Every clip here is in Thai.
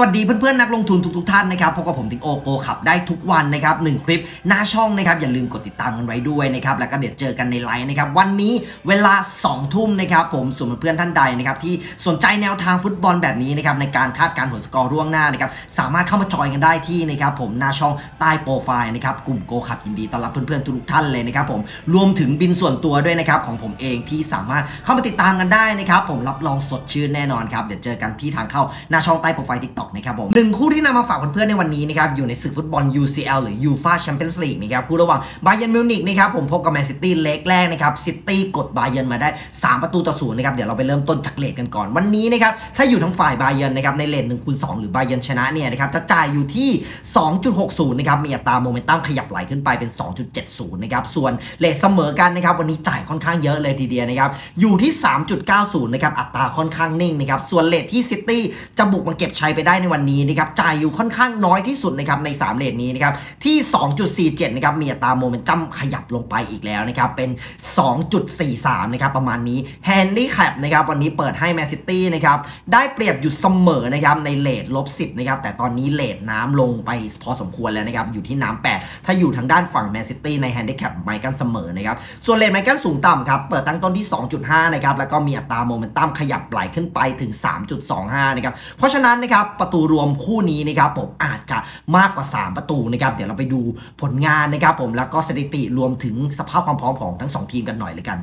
สวัสดีเพื่อนๆนักลงทุนทุกท่านนะครับพบกับผมติ๊กโอโกขับได้ทุกวันนะครับ1คลิปหน้าช่องนะครับอย่าลืมกดติดตามกันไว้ด้วยนะครับแล้วก็เดี๋ยวเจอกันในไลฟ์นะครับวันนี้เวลา2ทุ่มนะครับผมส่วนเพื่อนๆท่านใดนะครับที่สนใจแนวทางฟุตบอลแบบนี้นะครับในการคาดการณ์ผลสกอร์ล่วงหน้านะครับสามารถเข้ามาจอยกันได้ที่นะครับผมหน้าช่องใต้โปรไฟล์นะครับกลุ่มโกขับยินดีต้อนรับเพื่อนๆทุกท่านเลยนะครับผมรวมถึงบินส่วนตัวด้วยนะครับของผมเองที่สามารถเข้ามาติดตามกันได้นะครับผมรับรองสดชื่นแน่นอนครับเดี๋ยวเจอกันที่ทางเข้าหน้าช่องใต้โปรไฟล์นะครับผมหนึ่งคู่ที่นำมาฝากเพื่อนๆในวันนี้นะครับอยู่ในศึกฟุตบอล UCL หรือ UEFA Champions League นะครับคู่ระหว่างบาเยิร์นมิวนิกนะครับผมพบกับแมนซิตี้เล็กแรกนะครับซิตี้กดบาเยิร์นมาได้3-0นะครับเดี๋ยวเราไปเริ่มต้นจากเลทกันก่อนวันนี้นะครับถ้าอยู่ทั้งฝ่ายบาเยิร์นนะครับในเลท 1/2 หรือบาเยิร์นชนะเนี่ยนะครับจะจ่ายอยู่ที่ 2.60 นะครับมีอัตราโมเมนตัมขยับไหลขึ้นไปเป็น 2.70 นะครับส่วนเลทเสมอกันนะครับวันนี้จ่ายค่อนข้างเยอะเลยทีเดียวนะครับอยู่ที่ 3.90 นะครับอัตราค่อนข้างนิ่งนะครับส่วนเลทที่ซิตี้จะบุกมาเก็บชัยไปได้ในวันนี้นะครับจ่ายอยู่ค่อนข้างน้อยที่สุดนะครับใน3เลทนี้นะครับที่ 2.47 นะครับมีอัตราโมเมนตัมขยับลงไปอีกแล้วนะครับเป็น 2.43 นะครับประมาณนี้แฮนดี้แคปนะครับวันนี้เปิดให้แมนซิตี้นะครับได้เปรียบอยู่เสมอนะครับในเลท-10นะครับแต่ตอนนี้เลทน้ำลงไปพอสมควรแล้วนะครับอยู่ที่น้ำ8ถ้าอยู่ทางด้านฝั่งแมนซิตี้ในแฮนดี้แคปไมค์กันเสมอนะครับส่วนเลทไมค์กันสูงต่ำครับเปิดตั้งต้นที่ 2.5 นะครับแล้วก็มีอัตราโมเมนตัมขยับไหลขึ้นไปถึง 3.25 นะครับเพราะฉะนั้นนะครับประตูรวมคู่นี้นะครับผมอาจจะมากกว่า3ประตูนะครับเดี๋ยวเราไปดูผลงานนะครับผมแล้วก็สถิติรวมถึงสภาพความพร้อมของทั้ง2ทีมกันหน่อยเลยกัน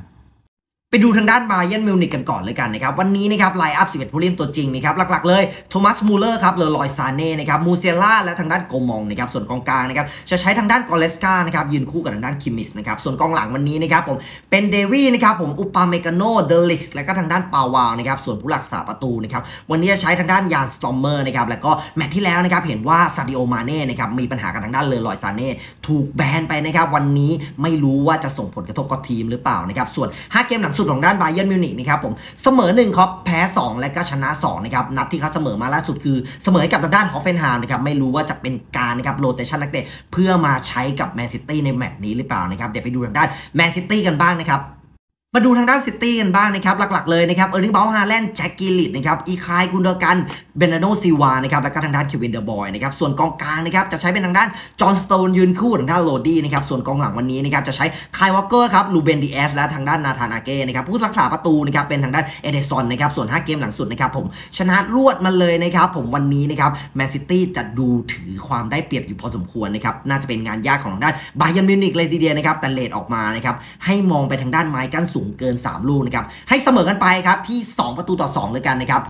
ไปดูทางด้านบาเยิร์นมิวนิกกันก่อนเลยกันนะครับวันนี้นะครับไลน์อัพ11ผู้เล่นตัวจริงนะครับหลักๆเลยโทมัสมูเลอร์ครับเลอรอยซาเน่นะครับมูเซล่าและทางด้านโกมองนะครับส่วนกองกลางนะครับจะใช้ทางด้านกอเลสกานะครับยืนคู่กับทางด้านคิมมิสนะครับส่วนกองหลังวันนี้นะครับผมเป็นเดวี่นะครับผมอุปาเมกาโนเดลิกส์และก็ทางด้านปาวาวนะครับส่วนผู้รักษาประตูนะครับวันนี้จะใช้ทางด้านยานสตอมเมอร์นะครับแล้วก็แมตช์ที่แล้วนะครับเห็นว่าซาดิโอมาเน่นะครับมีปัญหากับทางด้านเลอรอยซาเน่ถูกแบนไปนะครับวันนี้ไม่รู้ว่าจะส่งผลกระทบกับทีมหรือเปล่านะครับส่วน5เกมหลังสุดของด้านบาเยิร์นมิวนิกนะครับผมเสมอ1ครับแพ้2และก็ชนะ2นะครับนัดที่เขาเสมอมาล่าสุดคือเสมอกับด้านฮอฟเฟนไฮม์นะครับไม่รู้ว่าจะเป็นการนะครับโรเตชันนักเตะเพื่อมาใช้กับแมนซิตี้ในแมตช์นี้หรือเปล่านะครับเดี๋ยวไปดูทางด้านแมนซิตี้กันบ้างนะครับมาดูทางด้านซิตี้กันบ้างนะครับหลักๆเลยนะครับเออร์ลิง เบลฮาแลนด์แจ็คกิลลิตนะครับอีคายกุนเดอร์กันเบรนาโดซิวานะครับแล้วก็ทางด้านเควินเดอร์บอยนะครับส่วนกองกลางนะครับจะใช้เป็นทางด้านจอห์นสโตนยืนคู่ทางด้านโรดี้นะครับส่วนกองหลังวันนี้นะครับจะใช้ไคลวอลเกอร์ครับลูเบนดิเอสและทางด้านนาธานอาเก้นะครับผู้รักษาประตูนะครับเป็นทางด้านเอเดสันนะครับส่วน5เกมหลังสุดนะครับผมชนะรวดมาเลยนะครับผมวันนี้นะครับแมนซิตี้จะดูถือความได้เปรียบอยู่พอสมควรนะครับน่าจะเป็นงานยากของทางด้านบาเยิร์นมิวนิกเลยทีเดียวนะครับแต่เลทออกมานะครับให้มองไปทางด้านไม้กั้นสูงเกิน3 ลูกนะครับให้เสมอกันไปครับที่ 2-2เลยกันนะครับ